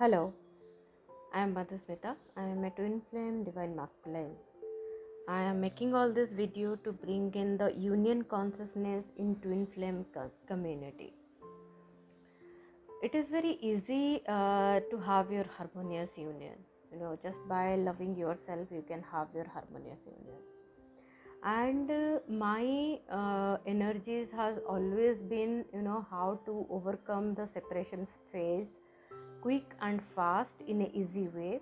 Hello, I am Madhusmita. I am a twin flame divine masculine. I am making all this video to bring in the union consciousness in twin flame community. It is very easy to have your harmonious union. You know, just by loving yourself, you can have your harmonious union. And my energies has always been, you know, how to overcome the separation phase quick and fast in an easy way,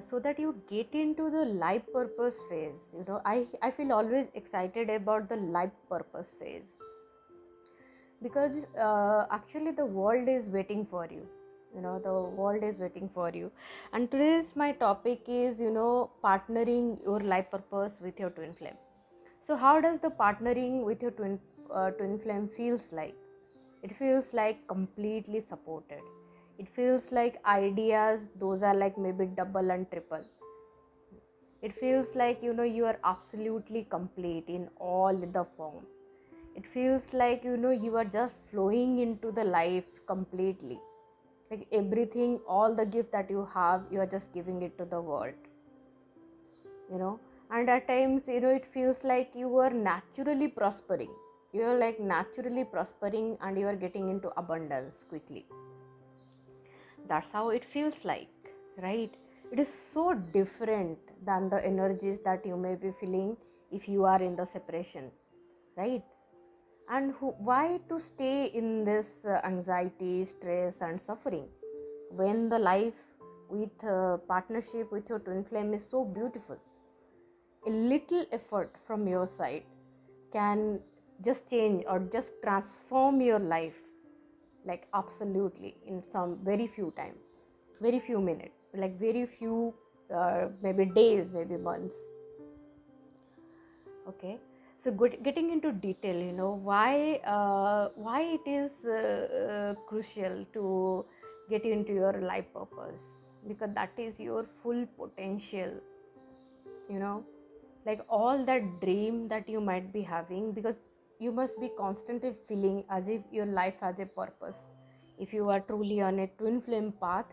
so that you get into the life purpose phase. You know, I feel always excited about the life purpose phase, because actually the world is waiting for you. You know, the world is waiting for you. And today's my topic is, you know, partnering your life purpose with your twin flame. So how does the partnering with your twin flame feels like? It feels like completely supported. It feels like ideas, those are like maybe double and triple. It feels like, you know, you are absolutely complete in all the form. It feels like, you know, you are just flowing into the life completely. Like everything, all the gift that you have, you are just giving it to the world. You know, and at times, you know, it feels like you are naturally prospering. You are like naturally prospering and you are getting into abundance quickly. That's how it feels like, right? It is so different than the energies that you may be feeling if you are in the separation, right? And why to stay in this anxiety, stress and suffering when the life with partnership with your twin flame is so beautiful? A little effort from your side can just change or just transform your life. Like absolutely in some very few time, very few minutes, like very few maybe days, maybe months. Okay, so getting into detail, you know, why it is crucial to get into your life purpose, because that is your full potential. You know, like all that dream that you might be having, because you must be constantly feeling as if your life has a purpose. If you are truly on a twin flame path,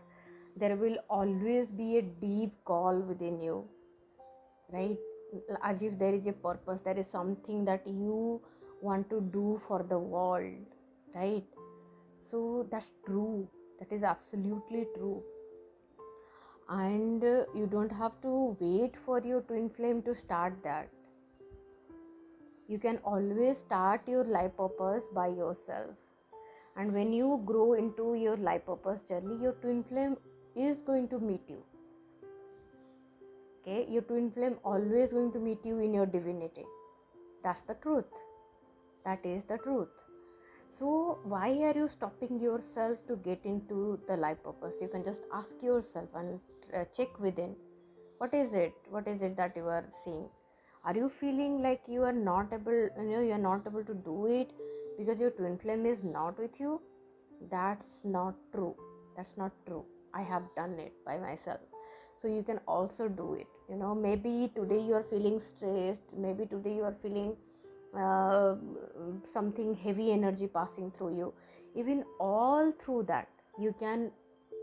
there will always be a deep call within you, right? As if there is a purpose, there is something that you want to do for the world, right? So that's true. That is absolutely true. And you don't have to wait for your twin flame to start that. You can always start your life purpose by yourself. And when you grow into your life purpose journey, your twin flame is going to meet you. Okay, your twin flame always going to meet you in your divinity. That's the truth. That is the truth. So why are you stopping yourself to get into the life purpose? You can just ask yourself and check within. What is it? What is it that you are seeing? Are you feeling like you are not able, you know, you are not able to do it because your twin flame is not with you? That's not true. That's not true. I have done it by myself. So you can also do it. You know, maybe today you are feeling stressed. Maybe today you are feeling something heavy energy passing through you. Even all through that, you can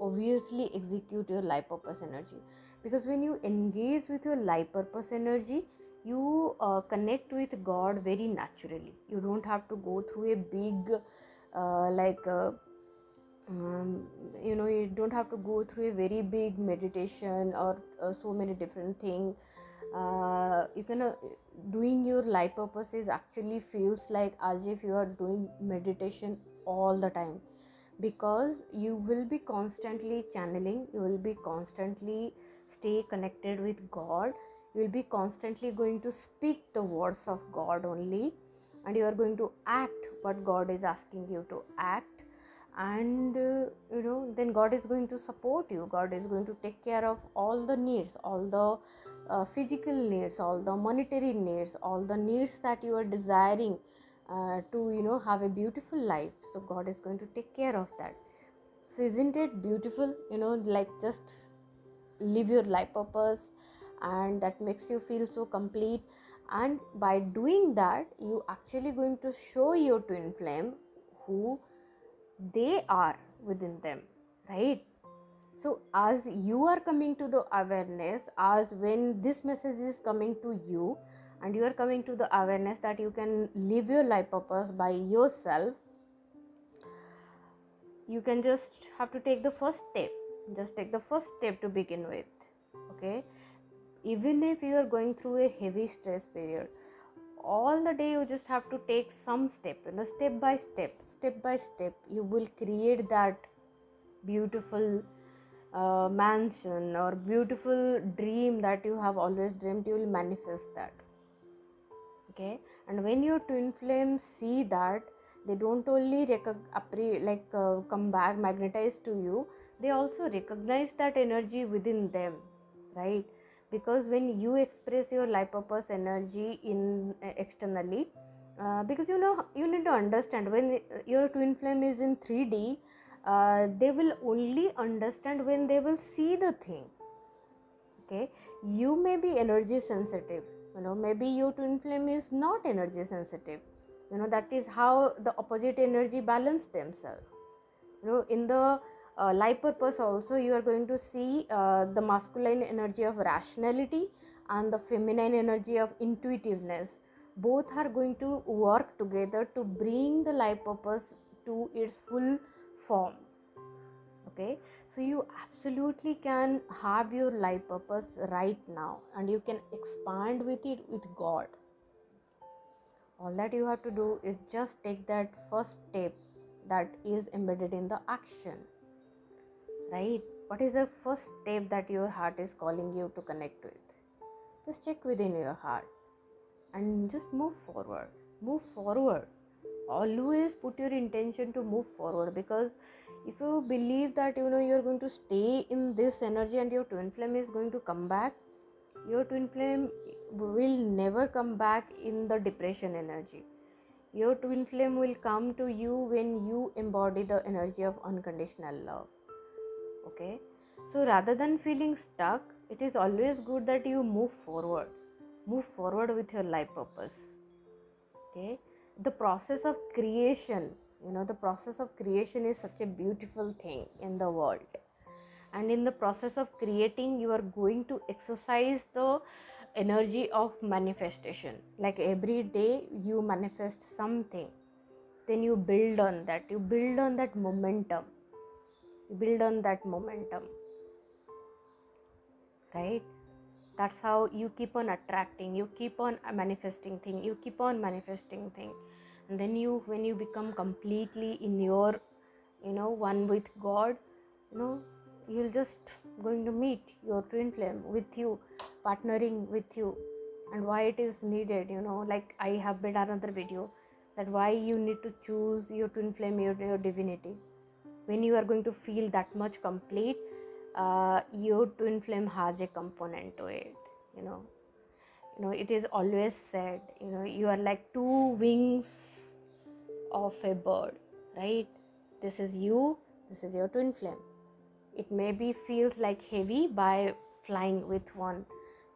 obviously execute your life purpose energy. Because when you engage with your life purpose energy, you connect with God very naturally. You don't have to go through a big you know, you don't have to go through a very big meditation or so many different things. You can doing your life purposes actually feels like as if you are doing meditation all the time, because you will be constantly channeling, you will be constantly stay connected with God. You will be constantly going to speak the words of God only, and you are going to act what God is asking you to act. And you know, then God is going to support you. God is going to take care of all the needs, all the physical needs, all the monetary needs, all the needs that you are desiring to, you know, have a beautiful life. So God is going to take care of that. So isn't it beautiful? You know, like just live your life purpose. And that makes you feel so complete. And by doing that, you actually going to show your twin flame who they are within them, right? So as you are coming to the awareness, as when this message is coming to you and you are coming to the awareness that you can live your life purpose by yourself, you can just have to take the first step. Just take the first step to begin with, okay? Even if you are going through a heavy stress period, all the day you just have to take some step, you know, step by step, you will create that beautiful mansion or beautiful dream that you have always dreamt. You will manifest that, okay? And when your twin flames see that, they don't only come back magnetized to you, they also recognize that energy within them, right? Because when you express your life purpose energy in externally, because you need to understand, when your twin flame is in 3D, they will only understand when they will see the thing, okay? You may be energy sensitive, you know, maybe your twin flame is not energy sensitive, you know, that is how the opposite energy balance themselves, you know. In the life purpose also, you are going to see the masculine energy of rationality and the feminine energy of intuitiveness. Both are going to work together to bring the life purpose to its full form, okay? So you absolutely can have your life purpose right now, and you can expand with it with God. All that you have to do is just take that first step that is embedded in the action. Right? What is the first step that your heart is calling you to connect with? Just check within your heart and just move forward. Move forward. Always put your intention to move forward, because if you believe that, you know, you're going to stay in this energy and your twin flame is going to come back, your twin flame will never come back in the depression energy. Your twin flame will come to you when you embody the energy of unconditional love. Okay, so rather than feeling stuck, it is always good that you move forward with your life purpose. Okay, the process of creation, you know, the process of creation is such a beautiful thing in the world. And in the process of creating, you are going to exercise the energy of manifestation. Like every day you manifest something, then you build on that, you build on that momentum, right? That's how you keep on attracting, you keep on manifesting thing, and then you, when you become completely in your, you know, one with God, you know, you'll just going to meet your twin flame with you, partnering with you. And why it is needed, you know, like I have made another video that why you need to choose your twin flame, your divinity. When you are going to feel that much complete, your twin flame has a component to it, you know. You know, it is always said, you know, you are like two wings of a bird, right? This is you, this is your twin flame. It maybe feels like heavy by flying with one,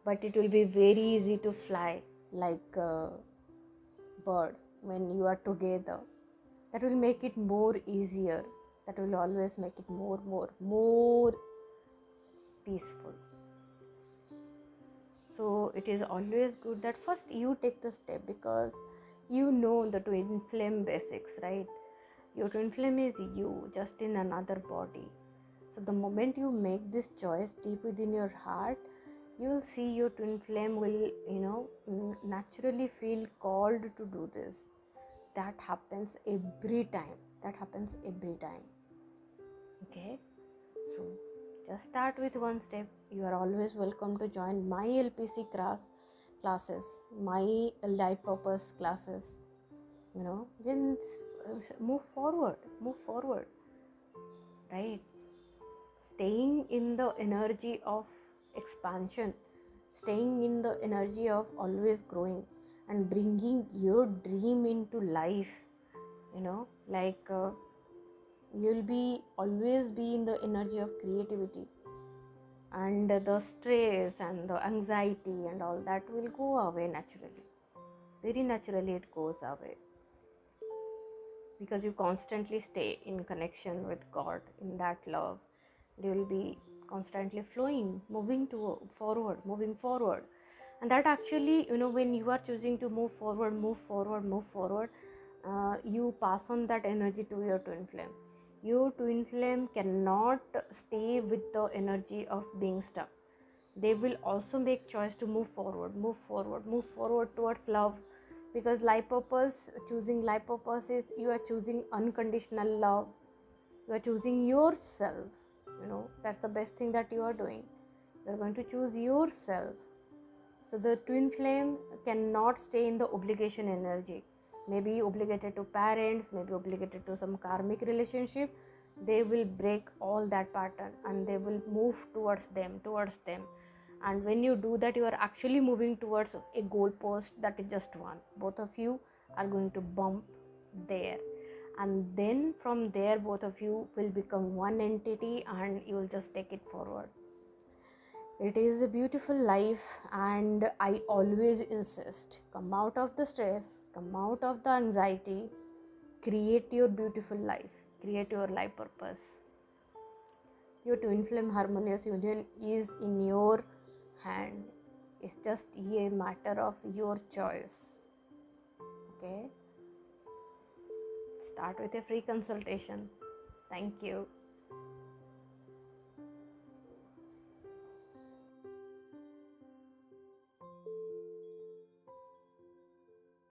but it will be very easy to fly like a bird when you are together. That will make it more easier. That will always make it more peaceful. So it is always good that first you take the step, because you know the twin flame basics, right? Your twin flame is you, just in another body. So the moment you make this choice deep within your heart, you will see your twin flame will, you know, naturally feel called to do this. That happens every time. Okay, so just start with one step. You are always welcome to join my LPC classes, my life purpose classes, you know. Then move forward, right? Staying in the energy of expansion, staying in the energy of always growing and bringing your dream into life, you know. Like you'll be always be in the energy of creativity, and the stress and the anxiety and all that will go away naturally. Very naturally it goes away, because you constantly stay in connection with God, in that love, They will be constantly flowing, moving forward. And that actually, when you are choosing to move forward, you pass on that energy to your twin flame. Your twin flame cannot stay with the energy of being stuck. They will also make choice to move forward towards love, because life purpose, choosing life purpose is you are choosing unconditional love. You are choosing yourself. That's the best thing that you are doing. You are going to choose yourself. So the twin flame cannot stay in the obligation energy. Maybe obligated to parents, maybe obligated to some karmic relationship. They will break all that pattern and they will move towards them. And when you do that, you are actually moving towards a goal post that is just one. Both of you are going to bump there. And then from there, both of you will become one entity and you will just take it forward. It is a beautiful life, and I always insist, come out of the stress, come out of the anxiety, create your beautiful life, create your life purpose. Your twin flame harmonious union is in your hand. It's just a matter of your choice. Okay? Start with a free consultation. Thank you.